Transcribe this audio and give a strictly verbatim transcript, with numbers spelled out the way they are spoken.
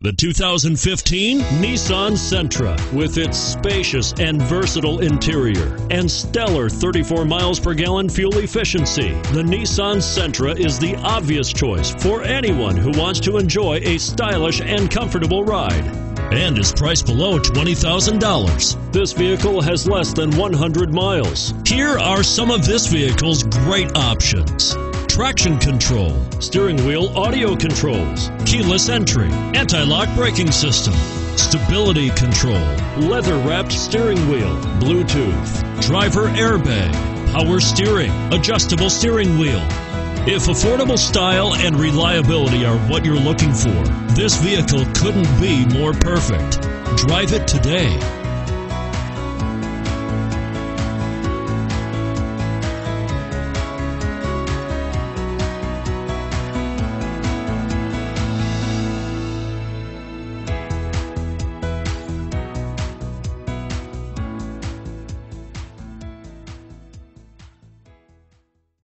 The two thousand fifteen Nissan Sentra, with its spacious and versatile interior and stellar thirty-four miles per gallon fuel efficiency, the Nissan Sentra is the obvious choice for anyone who wants to enjoy a stylish and comfortable ride, and is priced below twenty thousand dollars. This vehicle has less than one hundred miles. Here are some of this vehicle's great options: traction control, steering wheel audio controls, keyless entry, anti-lock braking system, stability control, leather-wrapped steering wheel, Bluetooth, driver airbag, power steering, adjustable steering wheel. If affordable style and reliability are what you're looking for, this vehicle couldn't be more perfect. Drive it today.